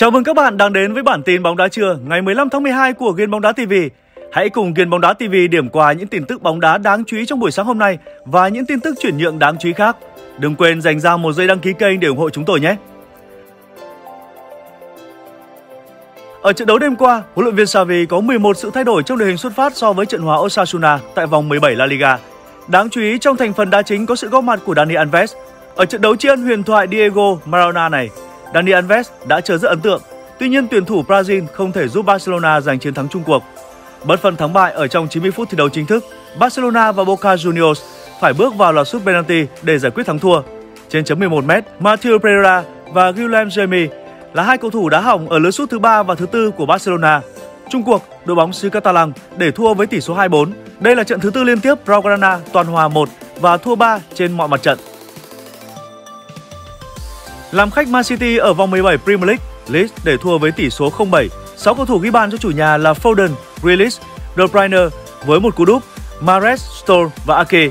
Chào mừng các bạn đang đến với bản tin bóng đá trưa ngày 15 tháng 12 của Ghiền bóng đá TV. Hãy cùng Ghiền bóng đá TV điểm qua những tin tức bóng đá đáng chú ý trong buổi sáng hôm nay và những tin tức chuyển nhượng đáng chú ý khác. Đừng quên dành ra một giây đăng ký kênh để ủng hộ chúng tôi nhé. Ở trận đấu đêm qua, huấn luyện viên Xavi có 11 sự thay đổi trong đội hình xuất phát so với trận hòa Osasuna tại vòng 17 La Liga. Đáng chú ý trong thành phần đá chính có sự góp mặt của Dani Alves. Ở trận đấu tri ân huyền thoại Diego Maradona này, Dani Alves đã chơi rất ấn tượng. Tuy nhiên, tuyển thủ Brazil không thể giúp Barcelona giành chiến thắng chung cuộc. Bất phân thắng bại ở trong 90 phút thi đấu chính thức, Barcelona và Boca Juniors phải bước vào loạt sút penalty để giải quyết thắng thua. Trên chấm 11m, Matheus Pereira và Guillem Jiménez là hai cầu thủ đá hỏng ở lứa sút thứ 3 và thứ 4 của Barcelona. Chung cuộc, đội bóng xứ Catalan để thua với tỷ số 2-4. Đây là trận thứ 4 liên tiếp Blaugrana toàn hòa 1 và thua 3 trên mọi mặt trận. Làm khách Man City ở vòng 17 Premier League, Leeds để thua với tỷ số 0-7. 6 cầu thủ ghi bàn cho chủ nhà là Foden, Rees, Dobriner với một cú đúp, Mares, Store và Ake.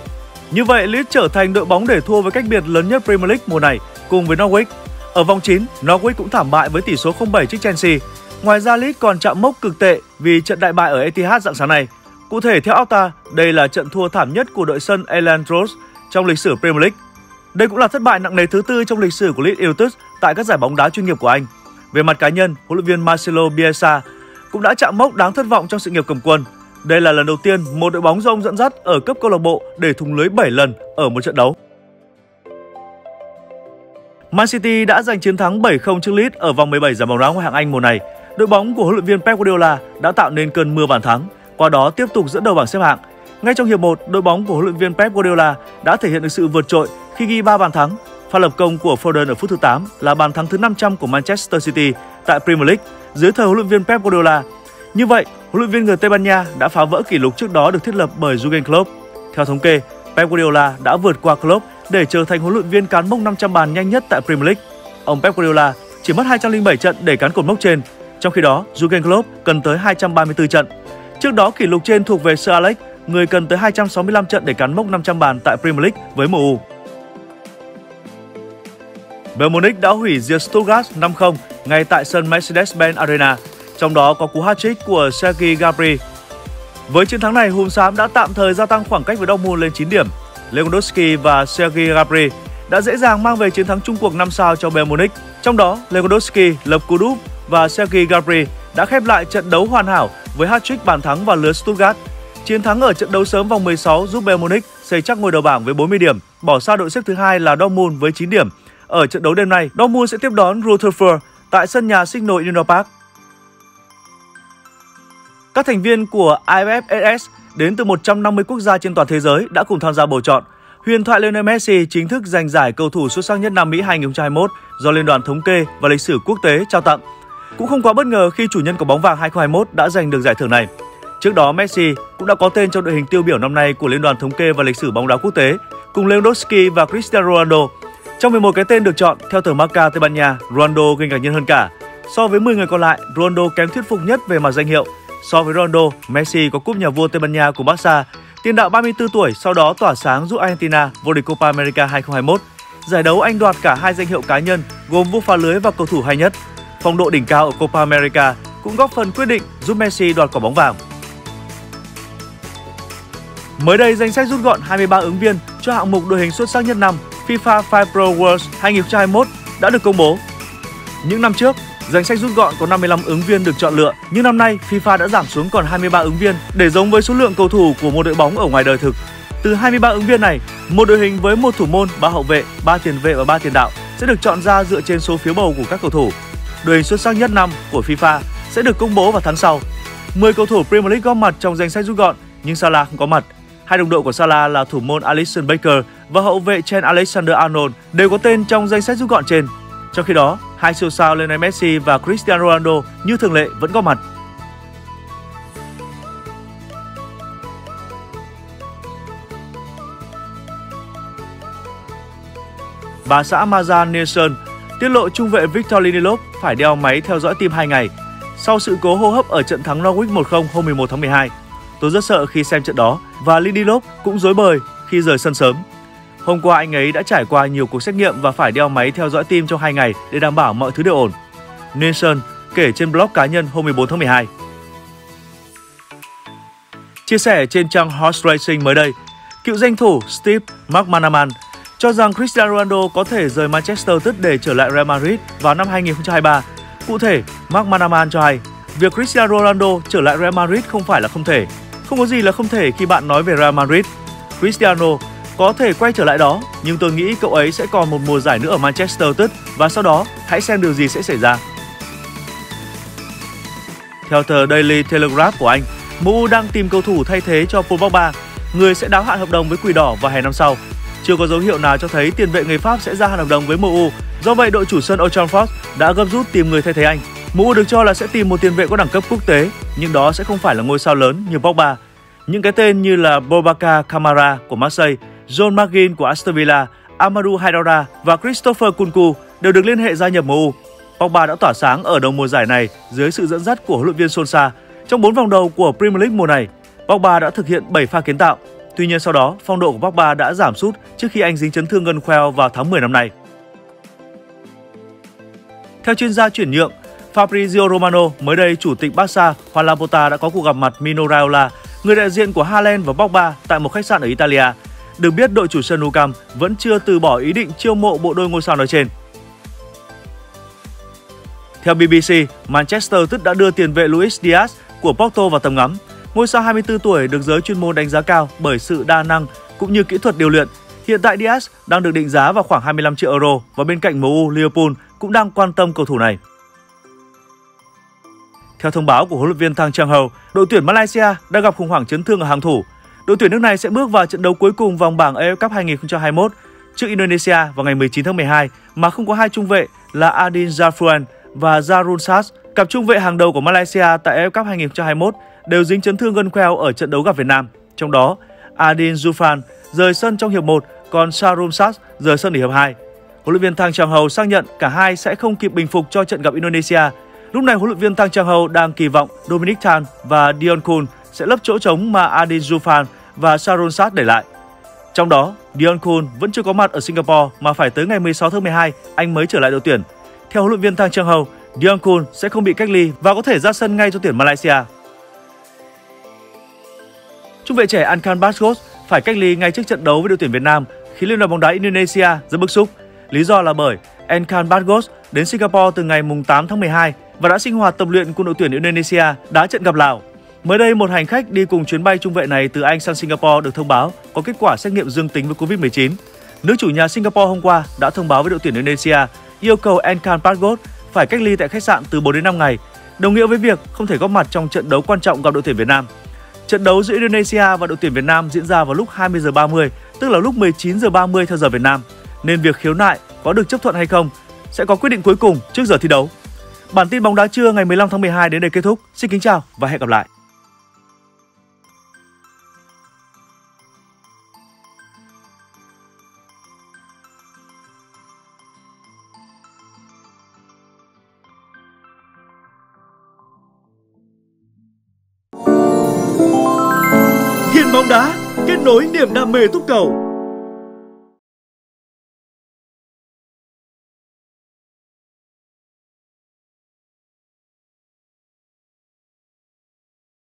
Như vậy, Leeds trở thành đội bóng để thua với cách biệt lớn nhất Premier League mùa này cùng với Norwich. Ở vòng 9, Norwich cũng thảm bại với tỷ số 0-7 trước Chelsea. Ngoài ra, Leeds còn chạm mốc cực tệ vì trận đại bại ở Etihad dạng sáng nay. Cụ thể, theo Alta, đây là trận thua thảm nhất của đội sân Elland Road trong lịch sử Premier League. Đây cũng là thất bại nặng nề thứ 4 trong lịch sử của Leeds United tại các giải bóng đá chuyên nghiệp của Anh. Về mặt cá nhân, huấn luyện viên Marcelo Bielsa cũng đã chạm mốc đáng thất vọng trong sự nghiệp cầm quân. Đây là lần đầu tiên một đội bóng do ông dẫn dắt ở cấp câu lạc bộ để thủng lưới 7 lần ở một trận đấu. Man City đã giành chiến thắng 7-0 trước Leeds ở vòng 17 giải bóng đá ngoại hạng Anh mùa này. Đội bóng của huấn luyện viên Pep Guardiola đã tạo nên cơn mưa bàn thắng, qua đó tiếp tục dẫn đầu bảng xếp hạng. Ngay trong hiệp 1, đội bóng của huấn luyện viên Pep Guardiola đã thể hiện được sự vượt trội khi ghi 3 bàn thắng. Pha lập công của Foden ở phút thứ 8 là bàn thắng thứ 500 của Manchester City tại Premier League dưới thời huấn luyện viên Pep Guardiola. Như vậy, huấn luyện viên người Tây Ban Nha đã phá vỡ kỷ lục trước đó được thiết lập bởi Jurgen Klopp. Theo thống kê, Pep Guardiola đã vượt qua Klopp để trở thành huấn luyện viên cán mốc 500 bàn nhanh nhất tại Premier League. Ông Pep Guardiola chỉ mất 207 trận để cán cột mốc trên, trong khi đó Jurgen Klopp cần tới 234 trận. Trước đó, kỷ lục trên thuộc về Sir Alex, người cần tới 265 trận để cán mốc 500 bàn tại Premier League với MU. Bayern Munich đã hủy diệt Stuttgart 5-0 ngay tại sân Mercedes-Benz Arena, trong đó có cú hat-trick của Serge Gnabry. Với chiến thắng này, Hùng Xám đã tạm thời gia tăng khoảng cách với Dortmund lên 9 điểm. Lewandowski và Serge Gnabry đã dễ dàng mang về chiến thắng chung cuộc 5 sao cho Bayern Munich. Trong đó, Lewandowski lập cú đúp và Serge Gnabry đã khép lại trận đấu hoàn hảo với hat-trick bàn thắng vào lưới Stuttgart. Chiến thắng ở trận đấu sớm vòng 16 giúp Bayern Munich xây chắc ngôi đầu bảng với 40 điểm, bỏ xa đội xếp thứ 2 là Dortmund với 9 điểm. Ở trận đấu đêm nay, Dortmund sẽ tiếp đón Rutherford tại sân nhà Signal Iduna Park. Các thành viên của AFFS đến từ 150 quốc gia trên toàn thế giới đã cùng tham gia bầu chọn. Huyền thoại Lionel Messi chính thức giành giải cầu thủ xuất sắc nhất Nam Mỹ 2021 do Liên đoàn Thống kê và Lịch sử Quốc tế trao tặng. Cũng không quá bất ngờ khi chủ nhân của bóng vàng 2021 đã giành được giải thưởng này. Trước đó, Messi cũng đã có tên trong đội hình tiêu biểu năm nay của Liên đoàn Thống kê và Lịch sử bóng đá quốc tế, cùng Lewandowski và Cristiano Ronaldo. Trong 11 cái tên được chọn, theo tờ Marca Tây Ban Nha, Ronaldo gây ngạc nhiên hơn cả. So với 10 người còn lại, Ronaldo kém thuyết phục nhất về mặt danh hiệu. So với Ronaldo, Messi có cúp nhà vua Tây Ban Nha của Barca. Tiền đạo 34 tuổi sau đó tỏa sáng giúp Argentina vô địch Copa America 2021. Giải đấu Anh đoạt cả hai danh hiệu cá nhân gồm vua phá lưới và cầu thủ hay nhất. Phong độ đỉnh cao ở Copa America cũng góp phần quyết định giúp Messi đoạt quả bóng vàng. Mới đây, danh sách rút gọn 23 ứng viên cho hạng mục đội hình xuất sắc nhất năm FIFA Five Pro World 2021 đã được công bố. Những năm trước, danh sách rút gọn có 55 ứng viên được chọn lựa, nhưng năm nay FIFA đã giảm xuống còn 23 ứng viên để giống với số lượng cầu thủ của một đội bóng ở ngoài đời thực. Từ 23 ứng viên này, một đội hình với một thủ môn, 3 hậu vệ, 3 tiền vệ và 3 tiền đạo sẽ được chọn ra dựa trên số phiếu bầu của các cầu thủ. Đội hình xuất sắc nhất năm của FIFA sẽ được công bố vào tháng sau. 10 cầu thủ Premier League góp mặt trong danh sách rút gọn, nhưng Salah không có mặt. Hai đồng đội của Salah là thủ môn Alisson Becker và hậu vệ Trent Alexander-Arnold đều có tên trong danh sách rút gọn trên. Trong khi đó, hai siêu sao Lionel Messi và Cristiano Ronaldo như thường lệ vẫn có mặt. Bà xã Marzan Nielsen tiết lộ trung vệ Victor Lindelof phải đeo máy theo dõi tim 2 ngày sau sự cố hô hấp ở trận thắng Norwich 1-0 hôm 11 tháng 12. Tôi rất sợ khi xem trận đó và Lindelof cũng rối bời khi rời sân sớm. Hôm qua anh ấy đã trải qua nhiều cuộc xét nghiệm và phải đeo máy theo dõi tim trong 2 ngày để đảm bảo mọi thứ đều ổn. Nation kể trên blog cá nhân hôm 14 tháng 12. Chia sẻ trên trang Horse Racing mới đây, cựu danh thủ Steve McManaman cho rằng Cristiano Ronaldo có thể rời Manchester United để trở lại Real Madrid vào năm 2023. Cụ thể, McManaman cho hay, việc Cristiano Ronaldo trở lại Real Madrid không phải là không thể. Không có gì là không thể khi bạn nói về Real Madrid. Cristiano có thể quay trở lại đó, nhưng tôi nghĩ cậu ấy sẽ còn một mùa giải nữa ở Manchester United và sau đó hãy xem điều gì sẽ xảy ra. Theo tờ Daily Telegraph của Anh, MU đang tìm cầu thủ thay thế cho Pogba, người sẽ đáo hạn hợp đồng với Quỷ Đỏ vào hè năm sau. Chưa có dấu hiệu nào cho thấy tiền vệ người Pháp sẽ gia hạn hợp đồng với MU, do vậy đội chủ sân Old Trafford đã gấp rút tìm người thay thế anh. MU được cho là sẽ tìm một tiền vệ có đẳng cấp quốc tế, nhưng đó sẽ không phải là ngôi sao lớn như Pogba. Những cái tên như là Boubacar Kamara của Marseille, John McGinn của Aston Villa, Amadou Haidara và Christopher Kunku đều được liên hệ gia nhập MU. Pogba đã tỏa sáng ở đầu mùa giải này dưới sự dẫn dắt của huấn luyện viên Solskjaer. Trong 4 vòng đầu của Premier League mùa này, Pogba đã thực hiện 7 pha kiến tạo. Tuy nhiên sau đó, phong độ của Pogba đã giảm sút trước khi anh dính chấn thương gân khoeo vào tháng 10 năm nay. Theo chuyên gia chuyển nhượng Fabrizio Romano, mới đây chủ tịch Barca Juan Laporta đã có cuộc gặp mặt Mino Raiola, người đại diện của Haaland và Pogba tại một khách sạn ở Italia. Được biết, đội chủ sân Nou Camp vẫn chưa từ bỏ ý định chiêu mộ bộ đôi ngôi sao nói trên. Theo BBC, Manchester United đã đưa tiền vệ Luis Diaz của Porto vào tầm ngắm. Ngôi sao 24 tuổi được giới chuyên môn đánh giá cao bởi sự đa năng cũng như kỹ thuật điều luyện. Hiện tại Diaz đang được định giá vào khoảng 25 triệu euro và bên cạnh MU, Liverpool cũng đang quan tâm cầu thủ này. Theo thông báo của huấn luyện viên Thang Chang-ho, đội tuyển Malaysia đang gặp khủng hoảng chấn thương ở hàng thủ. Đội tuyển nước này sẽ bước vào trận đấu cuối cùng vòng bảng AFF Cup 2021 trước Indonesia vào ngày 19 tháng 12 mà không có hai trung vệ là Adin Zafran và Zarul Saz. Cặp trung vệ hàng đầu của Malaysia tại AFF Cup 2021 đều dính chấn thương gân khoeo ở trận đấu gặp Việt Nam. Trong đó, Adin Zufran rời sân trong hiệp 1, còn Zarul Saz rời sân ở hiệp 2. Huấn luyện viên Thang Chang-ho xác nhận cả hai sẽ không kịp bình phục cho trận gặp Indonesia. Lúc này, huấn luyện viên Thang Chang-ho đang kỳ vọng Dominic Tan và Dion Kun sẽ lấp chỗ trống mà Adin Zufran và Zarul Saz để lại. Trong đó, Dion Kun vẫn chưa có mặt ở Singapore mà phải tới ngày 16 tháng 12 anh mới trở lại đội tuyển. Theo huấn luyện viên Thang Chang-ho, Dion Kun sẽ không bị cách ly và có thể ra sân ngay cho tuyển Malaysia. Trung vệ trẻ Ankan Basgos phải cách ly ngay trước trận đấu với đội tuyển Việt Nam khiến Liên đoàn bóng đá Indonesia rất bức xúc. Lý do là bởi Ankan Basgos đến Singapore từ ngày 8 tháng 12 và đã sinh hoạt tập luyện cùng đội tuyển Indonesia đá trận gặp Lào. Mới đây, một hành khách đi cùng chuyến bay trung vệ này từ Anh sang Singapore được thông báo có kết quả xét nghiệm dương tính với Covid-19. Nước chủ nhà Singapore hôm qua đã thông báo với đội tuyển Indonesia yêu cầu Ankan Basgos phải cách ly tại khách sạn từ 4 đến 5 ngày, đồng nghĩa với việc không thể góp mặt trong trận đấu quan trọng gặp đội tuyển Việt Nam. Trận đấu giữa Indonesia và đội tuyển Việt Nam diễn ra vào lúc 20h30, tức là lúc 19h30 theo giờ Việt Nam, nên việc khiếu nại có được chấp thuận hay không sẽ có quyết định cuối cùng trước giờ thi đấu. Bản tin bóng đá trưa ngày 15 tháng 12 đến đây kết thúc. Xin kính chào và hẹn gặp lại. Bóng đá kết nối niềm đam mê túc cầu.